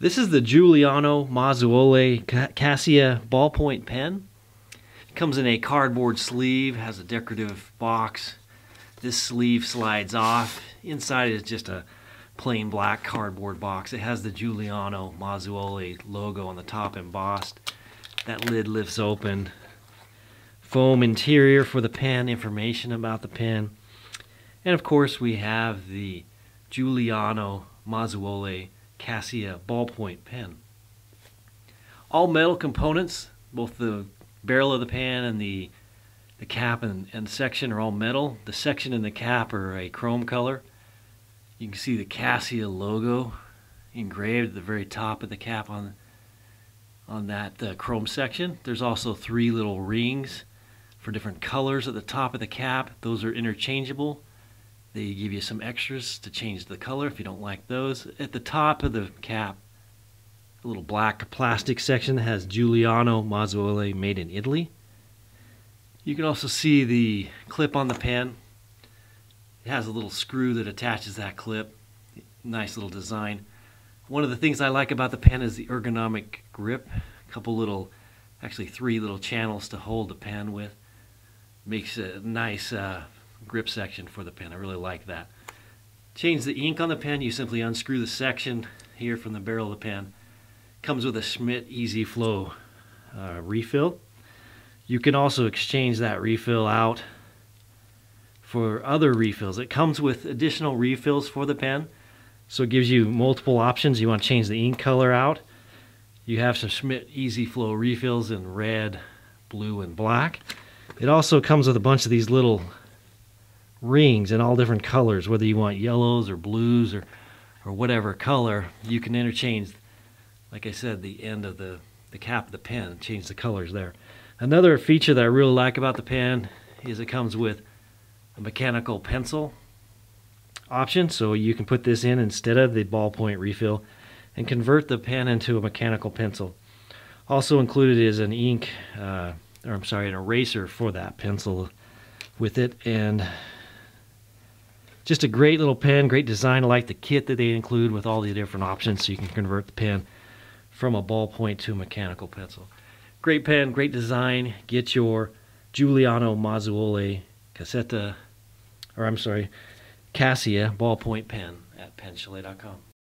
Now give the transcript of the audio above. This is the Giuliano Mazzuoli Cassia ballpoint pen. It comes in a cardboard sleeve, has a decorative box. This sleeve slides off. Inside is just a plain black cardboard box. It has the Giuliano Mazzuoli logo on the top embossed. That lid lifts open. Foam interior for the pen, information about the pen. And of course we have the Giuliano Mazzuoli Cassia ballpoint pen. All metal components, both the barrel of the pen and the cap and section are all metal. The section and the cap are a chrome color. You can see the Cassia logo engraved at the very top of the cap on that chrome section. There's also three little rings for different colors at the top of the cap. Those are interchangeable. They give you some extras to change the color if you don't like those. At the top of the cap, a little black plastic section that has Giuliano Mazzuoli made in Italy. You can also see the clip on the pen. It has a little screw that attaches that clip. Nice little design. One of the things I like about the pen is the ergonomic grip. A couple little, actually three little channels to hold the pen with. Makes a nice grip section for the pen. I really like that. Change the ink on the pen. You simply unscrew the section here from the barrel of the pen. Comes with a Schmidt Easy Flow refill. You can also exchange that refill out for other refills. It comes with additional refills for the pen, so it gives you multiple options. You want to change the ink color out. You have some Schmidt Easy Flow refills in red, blue, and black. It also comes with a bunch of these little rings in all different colors, whether you want yellows or blues or whatever color. You can interchange, like I said, the end of the cap of the pen, change the colors there. Another feature that I really like about the pen is it comes with a mechanical pencil option, so you can put this in instead of the ballpoint refill and convert the pen into a mechanical pencil. Also included is an ink, an eraser for that pencil with it, and just a great little pen, great design. I like the kit that they include with all the different options so you can convert the pen from a ballpoint to a mechanical pencil. Great pen, great design. Get your Giuliano Mazzuoli Cassia ballpoint pen at penchalet.com.